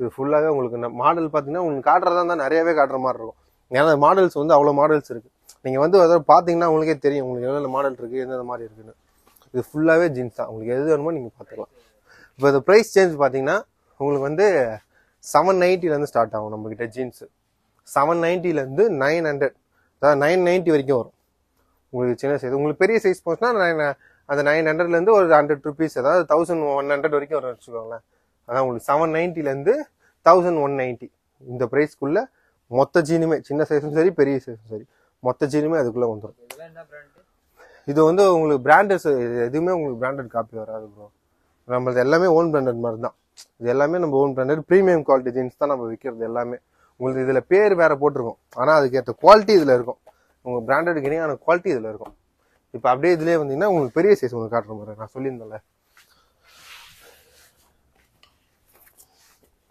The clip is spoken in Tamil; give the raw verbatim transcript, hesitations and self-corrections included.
இது ஃபுல்லாகவே உங்களுக்கு மாடல் பார்த்தீங்கன்னா உங்களுக்கு காட்டுறதா தான் நிறையவே காட்டுற மாதிரி இருக்கும். ஏன்னா மாடல்ஸ் வந்து அவ்வளோ மாடல்ஸ் இருக்குது. நீங்கள் வந்து அதாவது பார்த்தீங்கன்னா உங்களுக்கே தெரியும் உங்களுக்கு எவ்வளோ மாடல் இருக்குது எந்தெந்த மாதிரி இருக்குன்னு. இது ஃபுல்லாகவே ஜீன்ஸ் தான், உங்களுக்கு எது வேணுமோ நீங்கள் பார்த்துக்கலாம். இப்போ இது ப்ரைஸ் சேஞ்ச் பார்த்தீங்கன்னா உங்களுக்கு வந்து செவன் நைன்ட்டிலேருந்து ஸ்டார்ட் ஆகும். நம்மக்கிட்ட ஜீன்ஸு செவன் நைன்ட்டிலேருந்து நைன் ஹண்ட்ரட் அதாவது நைன் நைன்ட்டி வரைக்கும் வரும். உங்களுக்கு சின்ன சைஸ், உங்களுக்கு பெரிய சைஸ் போச்சுன்னா நைன் அந்த நைன் ஹண்ட்ரட்லேருந்து ஒரு ஹண்ட்ரட் ருபீஸ் அதாவது தௌசண்ட் ஒன் ஹண்ட்ரட் வரைக்கும் வரும் வச்சுக்கோங்களேன். அதான் உங்களுக்கு செவன் நைன்ட்டிலேருந்து தௌசண்ட் ஒன் நைன்ட்டி இந்த ப்ரைஸ்க்குள்ளே மொத்த ஜீனுமே, சின்ன சைஸும் சரி பெரிய சைஸும் சரி மொத்த ஜீனுமே அதுக்குள்ளே வந்துடும். இது வந்து உங்களுக்கு பிராண்டட் எதுவுமே உங்களுக்கு பிராண்டட் காப்பி வராது ப்ரோ. நம்மளது எல்லாமே ஓன் பிராண்டட் மாதிரி தான். இது எல்லாமே நம்ம own branded premium quality jeans தான் நம்ம விற்கிறது எல்லாமே. உங்களுக்கு இதில் பேர் வேறு போட்டிருக்கோம், ஆனால் அதுக்கேற்ற குவாலிட்டி இதில் இருக்கும். உங்கள் பிராண்டடுக்கு இணையான குவாலிட்டி இதில் இருக்கும். இப்போ அப்படியே இதிலே வந்தீங்கன்னா உங்களுக்கு பெரிய சைஸ் உங்களுக்கு காட்டுற மாதிரி நான் சொல்லியிருந்தேன்ல.